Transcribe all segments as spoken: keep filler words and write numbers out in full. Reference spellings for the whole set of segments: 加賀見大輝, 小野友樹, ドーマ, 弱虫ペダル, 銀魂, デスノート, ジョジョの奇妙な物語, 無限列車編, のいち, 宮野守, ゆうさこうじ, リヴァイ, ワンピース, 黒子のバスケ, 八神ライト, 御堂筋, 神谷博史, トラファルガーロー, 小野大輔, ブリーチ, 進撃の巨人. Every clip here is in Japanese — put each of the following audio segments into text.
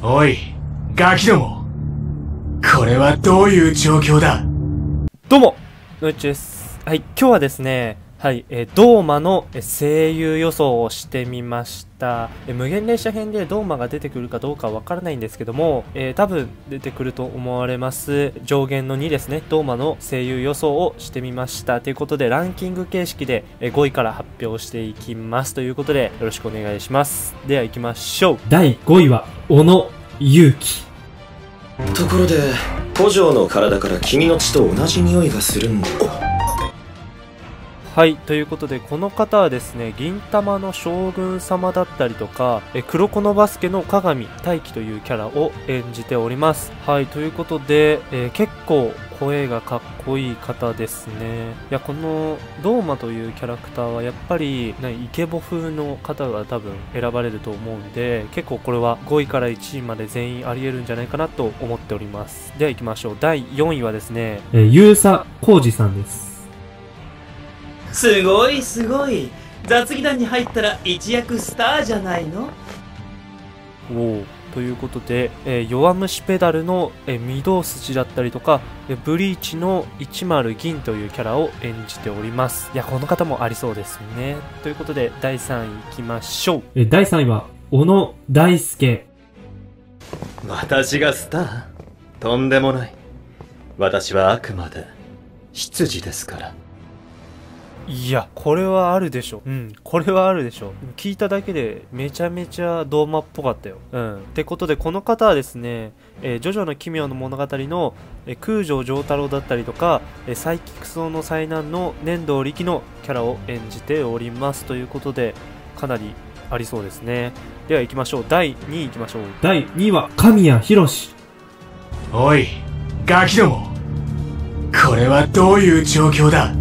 おい、ガキども。これはどういう状況だ。どうも、のいちです。はい、今日はですね、はい、えー、ドーマの声優予想をしてみました。えー、無限列車編でドーマが出てくるかどうかわからないんですけども、えー、多分出てくると思われます。上限のにですね、ドーマの声優予想をしてみました。ということで、ランキング形式でごいから発表していきます。ということで、よろしくお願いします。では行きましょう。だいごいは、小野友樹。ところで、古城の体から君の血と同じ匂いがするんだよ。はい、ということで、この方はですね、銀魂の将軍様だったりとか、え黒子のバスケの加賀見大輝というキャラを演じております。はい、ということで、えー、結構声がかっこいい方ですね。いや、このドーマというキャラクターはやっぱり、ね、イケボ風の方が多分選ばれると思うんで、結構これはごいからいちいまで全員あり得るんじゃないかなと思っております。では行きましょう。だいよんいはですね、えー、ゆうさこうじさんです。すごいすごい、雑技団に入ったら一躍スターじゃないの。おお、ということで、えー、弱虫ペダルの、えー、御堂筋だったりとか、えー、ブリーチのいちまる銀というキャラを演じております。いや、この方もありそうですね。ということでだいさんいいきましょう。えだいさんいは小野大輔。私がスター？とんでもない。私はあくまで執事ですから。いや、これはあるでしょ。うん、これはあるでしょ。聞いただけでめちゃめちゃドーマっぽかったよ。うん。ってことで、この方はですね、えー、ジョジョの奇妙な物語の、えー、空城城太郎だったりとか、えー、サイキクソの災難の粘土力のキャラを演じております。ということで、かなりありそうですね。では行きましょう。だいにい行きましょう。だいにいは神谷博史。おい、ガキども。これはどういう状況だ。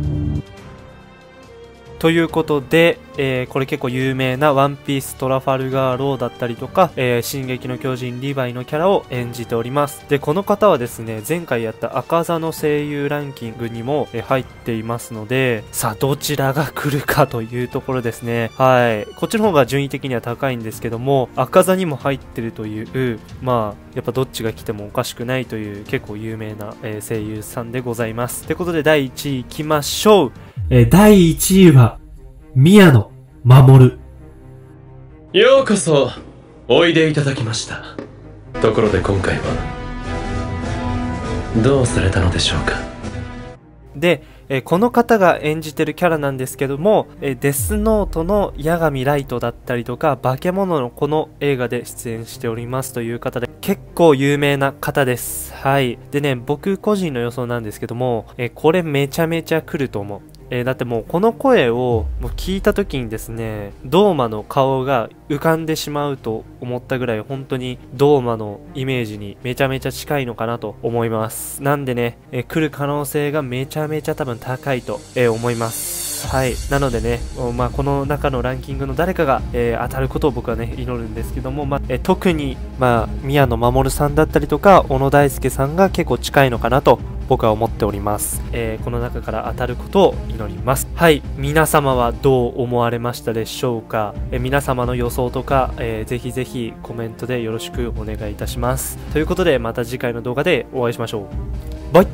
ということで、えー、これ結構有名なワンピーストラファルガーローだったりとか、えー、進撃の巨人リヴァイのキャラを演じております。で、この方はですね、前回やった赤座の声優ランキングにも入っていますので、さあ、どちらが来るかというところですね。はい。こっちの方が順位的には高いんですけども、赤座にも入ってるという、まあ、やっぱどっちが来てもおかしくないという結構有名な声優さんでございます。ということで、だいいちい行きましょう。えー、だいいちいは、宮野守。ようこそ、おいでいただきました。ところで今回は、どうされたのでしょうか。で、えー、この方が演じてるキャラなんですけども、えー、デスノートの八神ライトだったりとか、化け物のこの映画で出演しておりますという方で、結構有名な方です。はい。でね、僕個人の予想なんですけども、えー、これめちゃめちゃ来ると思う。えー、だってもうこの声をもう聞いた時にですね、ドーマの顔が浮かんでしまうと思ったぐらい、本当にドーマのイメージにめちゃめちゃ近いのかなと思います。なんでね、えー、来る可能性がめちゃめちゃ多分高いと、えー、思います。はい。なのでね、まあ、この中のランキングの誰かが、えー、当たることを僕はね、祈るんですけども、まあえー、特に、まあ、宮野守さんだったりとか、小野大輔さんが結構近いのかなと僕は思っております、えー、この中から当たることを祈ります。はい、皆様はどう思われましたでしょうか。えー、皆様の予想とか、えー、ぜひぜひコメントでよろしくお願いいたします。ということで、また次回の動画でお会いしましょう。バイ。